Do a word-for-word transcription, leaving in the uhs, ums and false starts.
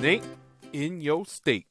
Nate in Yo' State.